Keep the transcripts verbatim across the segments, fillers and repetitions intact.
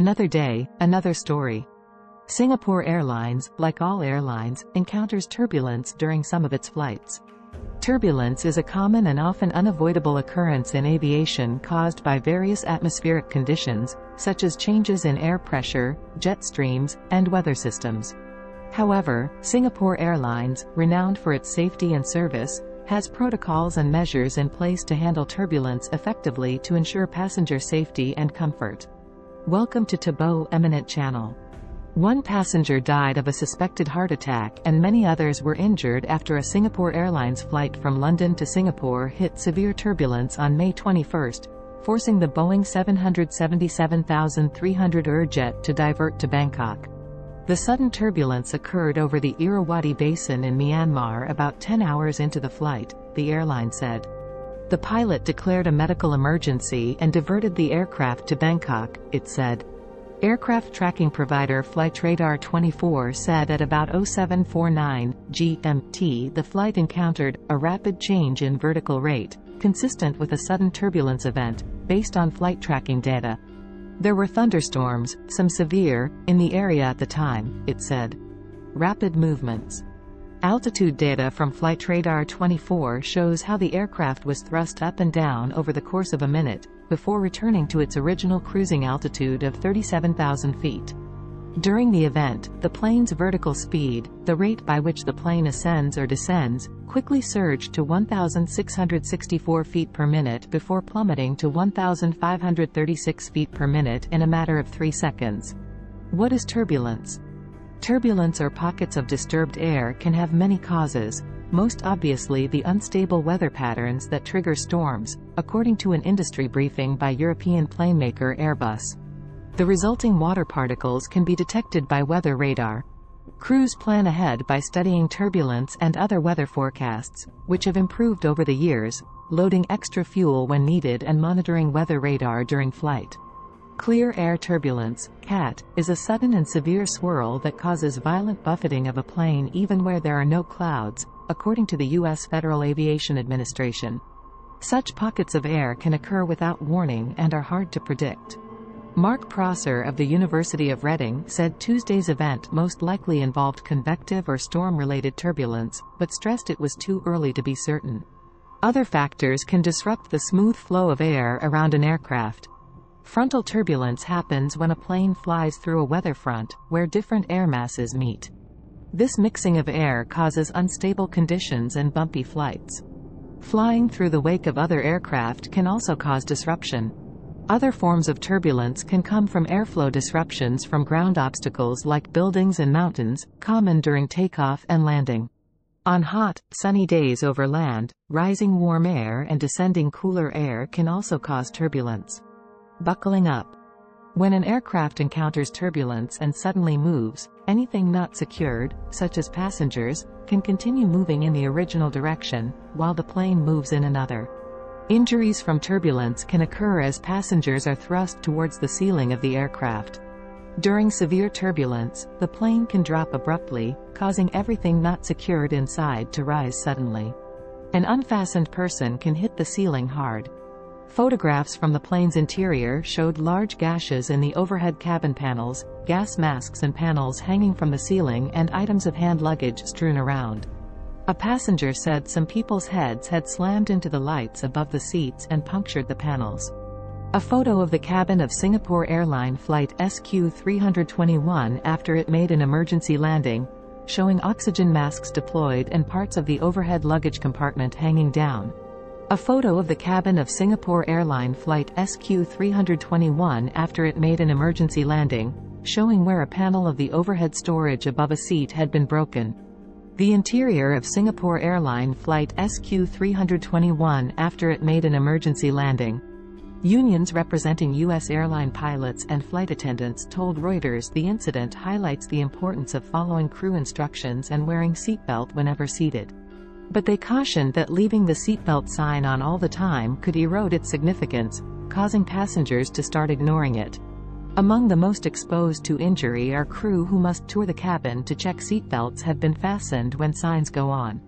Another day, another story. Singapore Airlines, like all airlines, encounters turbulence during some of its flights. Turbulence is a common and often unavoidable occurrence in aviation caused by various atmospheric conditions, such as changes in air pressure, jet streams, and weather systems. However, Singapore Airlines, renowned for its safety and service, has protocols and measures in place to handle turbulence effectively to ensure passenger safety and comfort. Welcome to Tabo Eminent Channel. One passenger died of a suspected heart attack and many others were injured after a Singapore Airlines flight from London to Singapore hit severe turbulence on May twenty-first, forcing the Boeing seven seventy-seven three hundred E R jet to divert to Bangkok. The sudden turbulence occurred over the Irrawaddy Basin in Myanmar about ten hours into the flight, the airline said. The pilot declared a medical emergency and diverted the aircraft to Bangkok, it said. Aircraft tracking provider Flightradar twenty-four said at about oh seven forty-nine G M T the flight encountered a rapid change in vertical rate, consistent with a sudden turbulence event, based on flight tracking data. There were thunderstorms, some severe, in the area at the time, it said. Rapid movements. Altitude data from Flightradar twenty-four shows how the aircraft was thrust up and down over the course of a minute, before returning to its original cruising altitude of thirty-seven thousand feet. During the event, the plane's vertical speed, the rate by which the plane ascends or descends, quickly surged to one thousand six hundred sixty-four feet per minute before plummeting to one thousand five hundred thirty-six feet per minute in a matter of three seconds. What is turbulence? Turbulence or pockets of disturbed air can have many causes, most obviously the unstable weather patterns that trigger storms, according to an industry briefing by European planemaker Airbus. The resulting water particles can be detected by weather radar. Crews plan ahead by studying turbulence and other weather forecasts, which have improved over the years, loading extra fuel when needed and monitoring weather radar during flight. Clear air turbulence, C A T, is a sudden and severe swirl that causes violent buffeting of a plane even where there are no clouds, according to the U S Federal Aviation Administration. Such pockets of air can occur without warning and are hard to predict. Mark Prosser of the University of Reading said Tuesday's event most likely involved convective or storm-related turbulence, but stressed it was too early to be certain. Other factors can disrupt the smooth flow of air around an aircraft. Frontal turbulence happens when a plane flies through a weather front, where different air masses meet. This mixing of air causes unstable conditions and bumpy flights. Flying through the wake of other aircraft can also cause disruption. Other forms of turbulence can come from airflow disruptions from ground obstacles like buildings and mountains, common during takeoff and landing. On hot, sunny days over land, rising warm air and descending cooler air can also cause turbulence. Buckling up. When an aircraft encounters turbulence and suddenly moves, anything not secured, such as passengers, can continue moving in the original direction, while the plane moves in another. Injuries from turbulence can occur as passengers are thrust towards the ceiling of the aircraft. During severe turbulence, the plane can drop abruptly, causing everything not secured inside to rise suddenly. An unfastened person can hit the ceiling hard. Photographs from the plane's interior showed large gashes in the overhead cabin panels, gas masks and panels hanging from the ceiling and items of hand luggage strewn around. A passenger said some people's heads had slammed into the lights above the seats and punctured the panels. A photo of the cabin of Singapore Airline flight S Q three twenty-one after it made an emergency landing, showing oxygen masks deployed and parts of the overhead luggage compartment hanging down. A photo of the cabin of Singapore Airline flight S Q three twenty-one after it made an emergency landing, showing where a panel of the overhead storage above a seat had been broken. The interior of Singapore Airline flight S Q three twenty-one after it made an emergency landing. Unions representing U S airline pilots and flight attendants told Reuters the incident highlights the importance of following crew instructions and wearing seatbelt whenever seated. But they cautioned that leaving the seatbelt sign on all the time could erode its significance, causing passengers to start ignoring it. Among the most exposed to injury are crew who must tour the cabin to check seatbelts have been fastened when signs go on.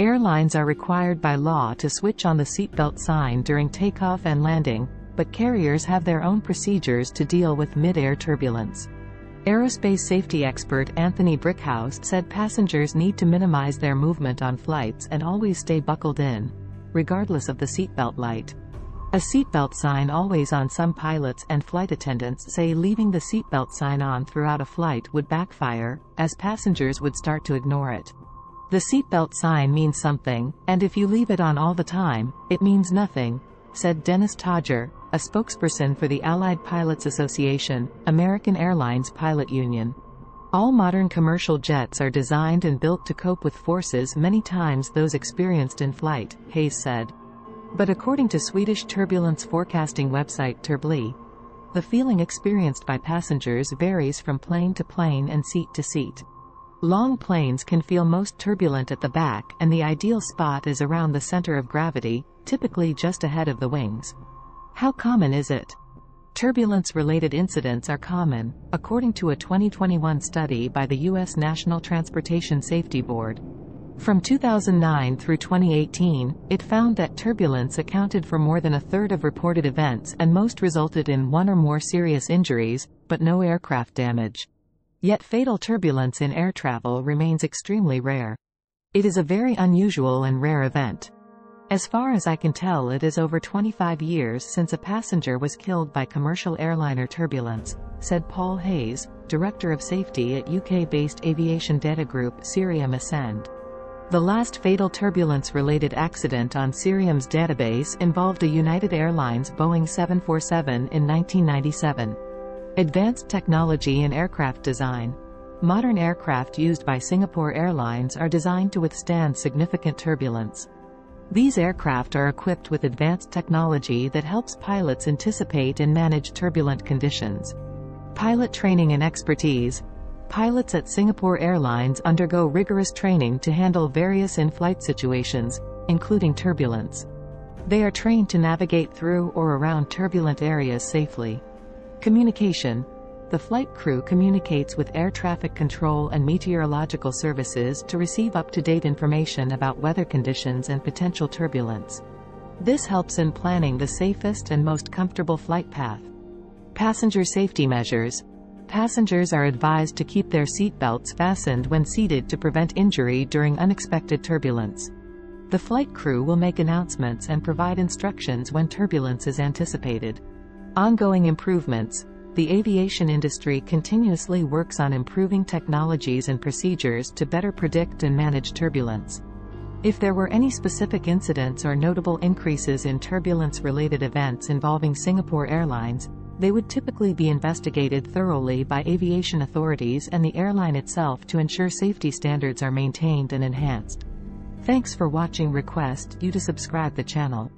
Airlines are required by law to switch on the seatbelt sign during takeoff and landing, but carriers have their own procedures to deal with mid-air turbulence. Aerospace safety expert Anthony Brickhouse said passengers need to minimize their movement on flights and always stay buckled in, regardless of the seatbelt light. A seatbelt sign always on. Some pilots and flight attendants say leaving the seatbelt sign on throughout a flight would backfire, as passengers would start to ignore it. The seatbelt sign means something, and if you leave it on all the time, it means nothing, said Dennis Tajer, a spokesperson for the Allied Pilots' Association, American Airlines Pilot Union. All modern commercial jets are designed and built to cope with forces many times those experienced in flight, Hayes said. But according to Swedish turbulence forecasting website Turbli, the feeling experienced by passengers varies from plane to plane and seat to seat. Long planes can feel most turbulent at the back, and the ideal spot is around the center of gravity, typically just ahead of the wings. How common is it? Turbulence-related incidents are common, according to a twenty twenty-one study by the U S National Transportation Safety Board. From two thousand nine through twenty eighteen, it found that turbulence accounted for more than a third of reported events, and most resulted in one or more serious injuries, but no aircraft damage. Yet fatal turbulence in air travel remains extremely rare. It is a very unusual and rare event. As far as I can tell, it is over twenty-five years since a passenger was killed by commercial airliner turbulence, said Paul Hayes, Director of Safety at U K-based aviation data group Cerium Ascend. The last fatal turbulence-related accident on Cerium's database involved a United Airlines Boeing seven forty-seven in nineteen ninety-seven. Advanced technology in aircraft design. Modern aircraft used by Singapore Airlines are designed to withstand significant turbulence. These aircraft are equipped with advanced technology that helps pilots anticipate and manage turbulent conditions. Pilot training and expertise. Pilots at Singapore Airlines undergo rigorous training to handle various in-flight situations, including turbulence. They are trained to navigate through or around turbulent areas safely. Communication. The flight crew communicates with air traffic control and meteorological services to receive up-to-date information about weather conditions and potential turbulence. This helps in planning the safest and most comfortable flight path. Passenger safety measures. Passengers are advised to keep their seatbelts fastened when seated to prevent injury during unexpected turbulence. The flight crew will make announcements and provide instructions when turbulence is anticipated. Ongoing improvements. The aviation industry continuously works on improving technologies and procedures to better predict and manage turbulence. If there were any specific incidents or notable increases in turbulence-related events involving Singapore Airlines, they would typically be investigated thoroughly by aviation authorities and the airline itself to ensure safety standards are maintained and enhanced. Thanks for watching. Request you to subscribe the channel.